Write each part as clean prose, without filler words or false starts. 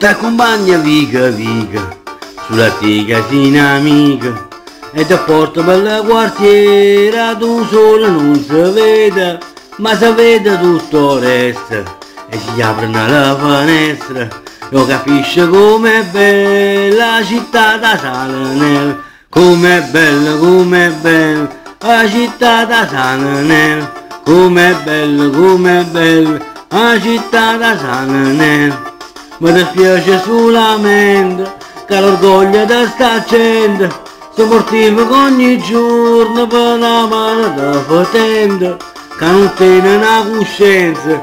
T'accompagna viga viga sulla tegatina amica, e da porto per la quartiera tu solo non si vede, ma si vede tutto resta, e si apre la finestra, lo capisce com'è bella la città da Salinell, com'è bella la città da Salinell, com'è bella la città da Salinell. Mi dispiace solamente che l'orgoglio di sta gente si portiva ogni giorno per la mano da potente, che non tiene una coscienza, che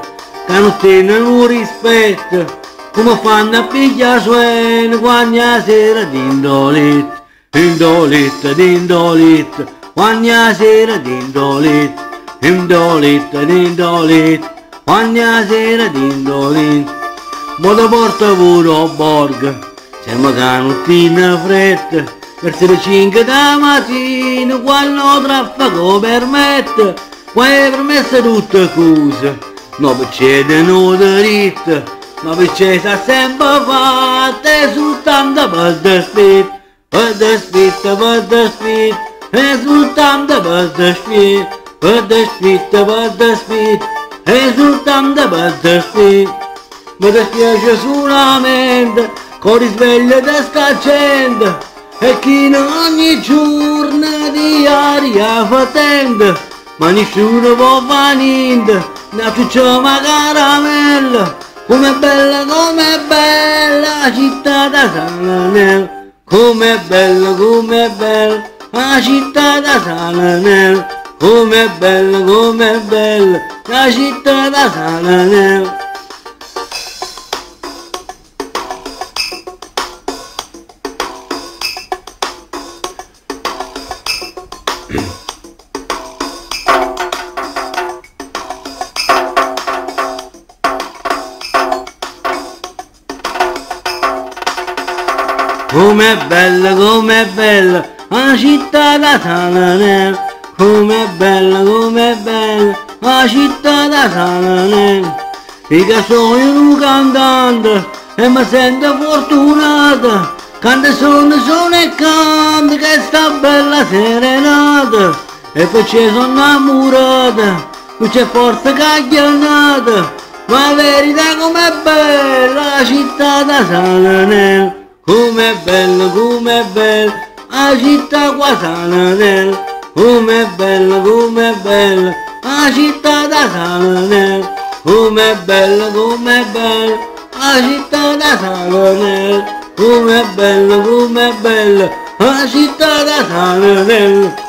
non tiene un rispetto, come fanno a pigliare suene quando la sera d'indolit, indolit, d'indolit, quando la sera d'indolit, indolit, d'indolit, quando la sera d'indolit. Ma da porta pure a borgo, siamo canottina fretta, verso le 5 da mattina, quando traffico permette, qua è permessa tutta cosa, non percedono diritto, ma perché sta sempre fatta, e soltanto per desfitto, e soltanto per desfitto, e soltanto per desfitto. Mi dispiace solamente con risveglio di sta gente, e chi ogni giorno di aria fa tende, ma nessuno può fare niente, ne ciucciamo caramella, com'è bella la città da Salinell, com'è bella la città da Salinell, com'è bella la città da Salinell. Com'è bella la città da Salinell, com'è bella la città da Salinell. Io sono un cantante e mi sento fortunata, canto sono e canto che sta bella serenata, e perché sono innamorata, non c'è forza caglionata, ma la verità com'è bella la città da Salinell. Com'è bella, la città qua Salinell, com'è bella, la città da Salinell, com'è bella, la città da Salinell, com'è bella, la città da Salinell.